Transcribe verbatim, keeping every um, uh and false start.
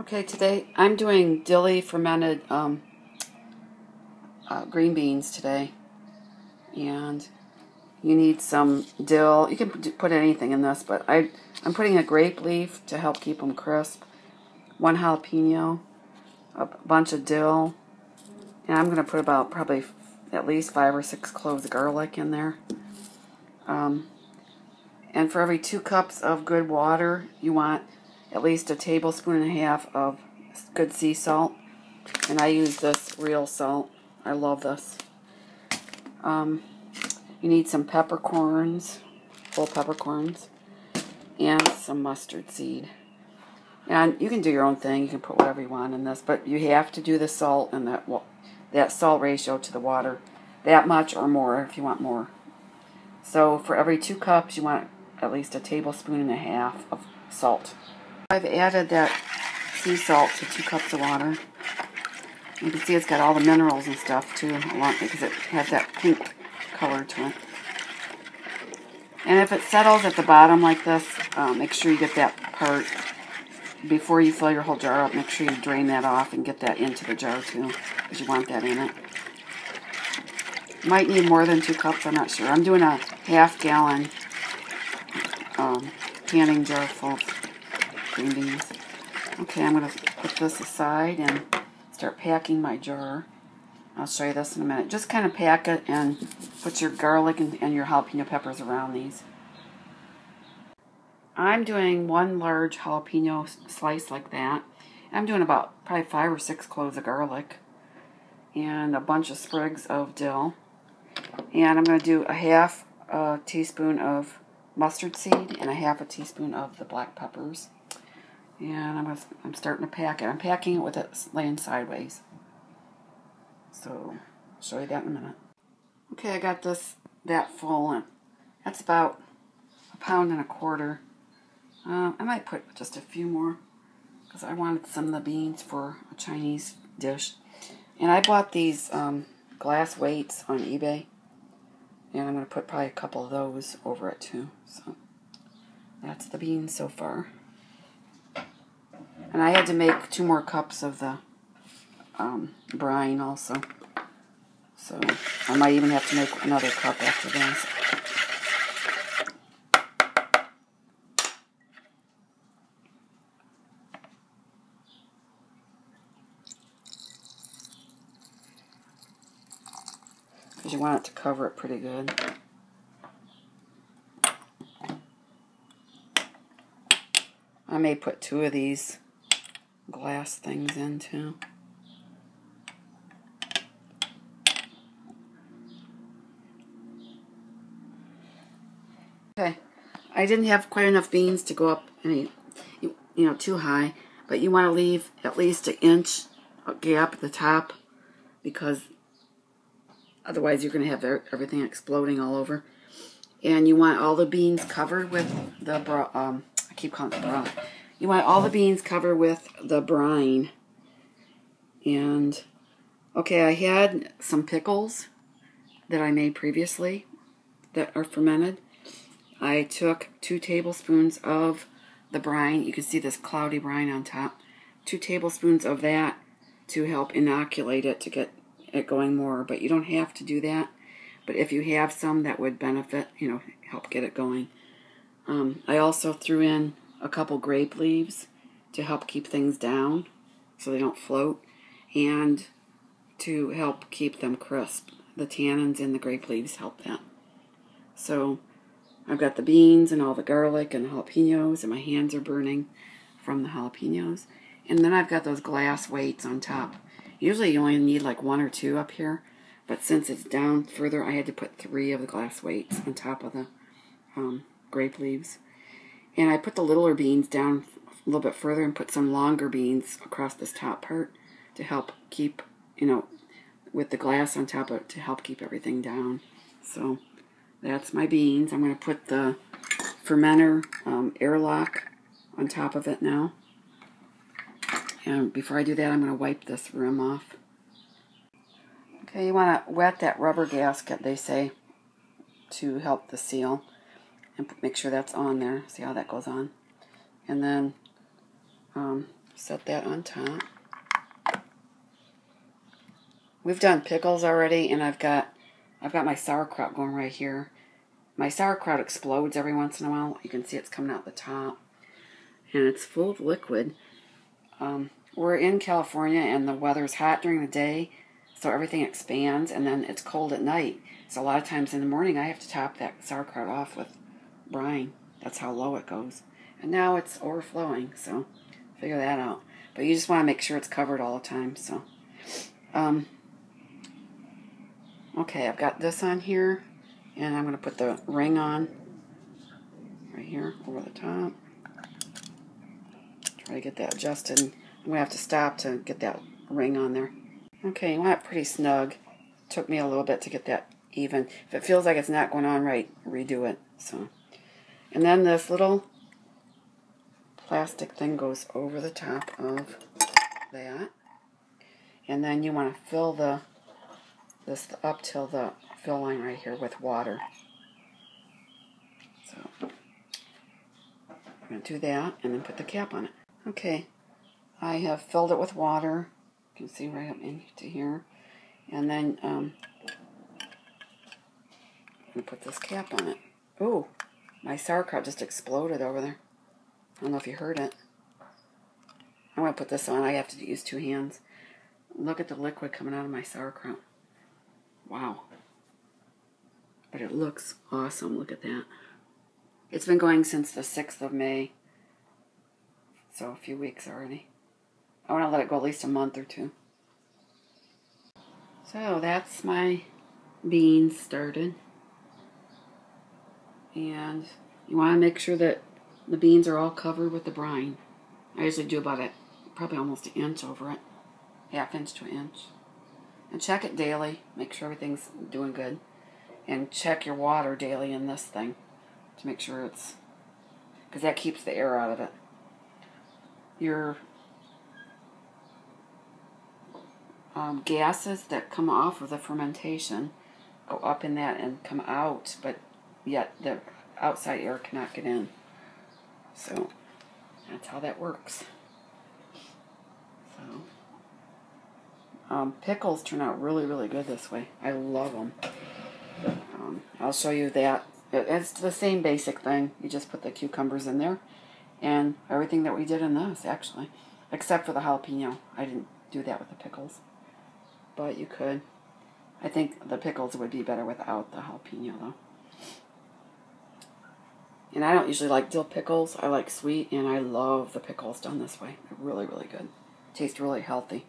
Okay, today I'm doing dilly fermented um, uh, green beans today, and you need some dill. You can put anything in this, but I, I'm putting a grape leaf to help keep them crisp, one jalapeno, a bunch of dill, and I'm going to put about probably at least five or six cloves of garlic in there. Um, and for every two cups of good water, you want at least a tablespoon and a half of good sea salt, and I use this real salt. I love this. Um, you need some peppercorns, whole peppercorns, and some mustard seed. And you can do your own thing. You can put whatever you want in this, but you have to do the salt and that that salt ratio to the water, that much or more if you want more. So for every two cups, you want at least a tablespoon and a half of salt. I've added that sea salt to two cups of water. You can see it's got all the minerals and stuff too, along, because it has that pink color to it. And if it settles at the bottom like this, um, make sure you get that part before you fill your whole jar up. Make sure you drain that off and get that into the jar too, because you want that in it. Might need more than two cups. I'm not sure. I'm doing a half gallon um, canning jar full. Green beans. Okay, I'm going to put this aside and start packing my jar. I'll show you this in a minute. Just kind of pack it and put your garlic and, and your jalapeno peppers around these. I'm doing one large jalapeno slice like that. I'm doing about probably five or six cloves of garlic and a bunch of sprigs of dill. And I'm going to do a half a teaspoon of mustard seed and a half a teaspoon of the black peppers. And I'm, gonna, I'm starting to pack it. I'm packing it with it laying sideways. So I'll show you that in a minute. Okay, I got this that full, and that's about a pound and a quarter. Um, I might put just a few more because I wanted some of the beans for a Chinese dish. And I bought these um, glass weights on eBay, and I'm going to put probably a couple of those over it too. So that's the beans so far. And I had to make two more cups of the um, brine also. So I might even have to make another cup after this. Because you want it to cover it pretty good. I may put two of these glass things in too. Okay, I didn't have quite enough beans to go up any, you know, too high, but you want to leave at least an inch gap at the top, because otherwise you're going to have everything exploding all over. And you want all the beans covered with the bra um. I keep calling it the broth. You want all the beans covered with the brine. And, okay, I had some pickles that I made previously that are fermented. I took two tablespoons of the brine. You can see this cloudy brine on top. Two tablespoons of that to help inoculate it, to get it going more. But you don't have to do that. But if you have some, that would benefit, you know, help get it going. Um, I also threw in a couple grape leaves to help keep things down so they don't float, and to help keep them crisp. The tannins in the grape leaves help that. So I've got the beans and all the garlic and the jalapenos, and my hands are burning from the jalapenos. And then I've got those glass weights on top. Usually you only need like one or two up here, but since it's down further, I had to put three of the glass weights on top of the um, grape leaves. And I put the littler beans down a little bit further and put some longer beans across this top part to help keep, you know, with the glass on top of it, to help keep everything down. So that's my beans. I'm going to put the fermenter um, airlock on top of it now. And before I do that, I'm going to wipe this rim off. Okay, you want to wet that rubber gasket, they say, to help the seal. And make sure that's on there. See how that goes on. And then um, set that on top. We've done pickles already, and I've got I've got my sauerkraut going right here. My sauerkraut explodes every once in a while. You can see it's coming out the top, and it's full of liquid. Um, we're in California, and the weather's hot during the day, so everything expands, and then it's cold at night. So a lot of times in the morning, I have to top that sauerkraut off with brine. That's how low it goes. And now it's overflowing, so figure that out. But you just want to make sure it's covered all the time. So, um, okay, I've got this on here, and I'm going to put the ring on right here over the top. Try to get that adjusted. I'm going to have to stop to get that ring on there. Okay, you want it pretty snug. Took me a little bit to get that even. If it feels like it's not going on right, redo it. So, and then this little plastic thing goes over the top of that, and then you want to fill the this up till the fill line right here with water. So I'm going to do that and then put the cap on it. Okay, I have filled it with water. You can see right up into here, and then um, I'm going to put this cap on it. Ooh, my sauerkraut just exploded over there. I don't know if you heard it. I'm going to put this on. I have to use two hands. Look at the liquid coming out of my sauerkraut. Wow. But it looks awesome. Look at that. It's been going since the sixth of May. So a few weeks already. I want to let it go at least a month or two. So that's my beans started. And you want to make sure that the beans are all covered with the brine. I usually do about it, probably almost an inch over it, half inch to an inch. And check it daily, make sure everything's doing good. And check your water daily in this thing to make sure it's, because that keeps the air out of it. Your um, gases that come off of the fermentation go up in that and come out, but yet the outside air cannot get in. So that's how that works. So um, pickles turn out really, really good this way. I love them. Um, I'll show you that. It's the same basic thing. You just put the cucumbers in there, and everything that we did in this, actually, except for the jalapeno. I didn't do that with the pickles, but you could. I think the pickles would be better without the jalapeno, though. And I don't usually like dill pickles. I like sweet, and I love the pickles done this way. They're really, really good. Tastes really healthy.